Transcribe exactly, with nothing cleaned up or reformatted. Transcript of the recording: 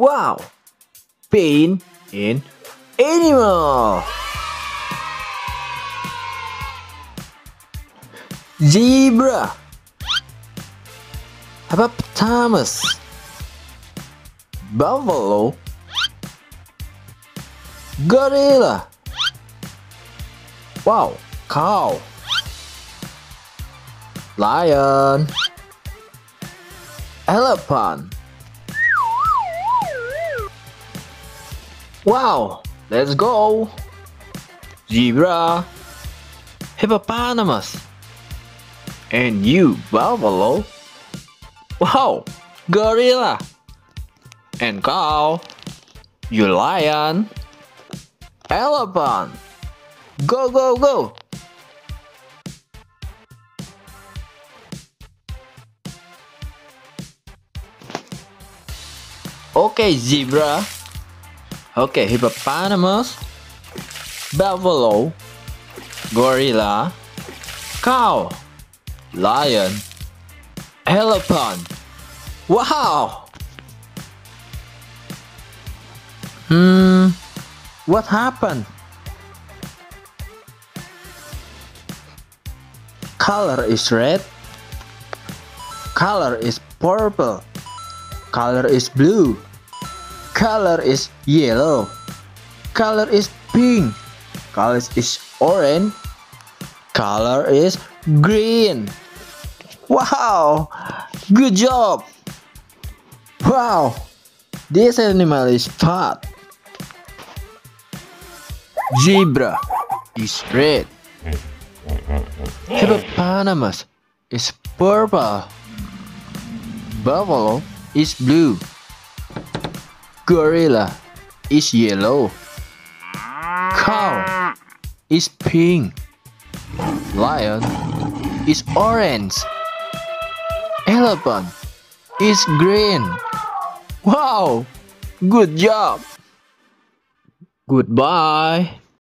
Wow! Pain in animal. Zebra. Hippopotamus. Buffalo. Gorilla. Wow! Cow. Lion. Elephant. Wow! Let's go! Zebra, hippopotamus, and you, buffalo. Wow! Gorilla and cow. You, lion, elephant. Go, go, go! Okay, zebra. Okay, hippopotamus, buffalo, gorilla, cow, lion, elephant. Wow! Hmm, what happened? Color is red, color is purple, color is blue, color is yellow, color is pink, color is orange, color is green. Wow! Good job! Wow! This animal is fat. Zebra is red. Hippopotamus is purple. Buffalo is blue. Gorilla is yellow. Cow is pink. Lion is orange. Elephant is green. Wow! Good job! Goodbye!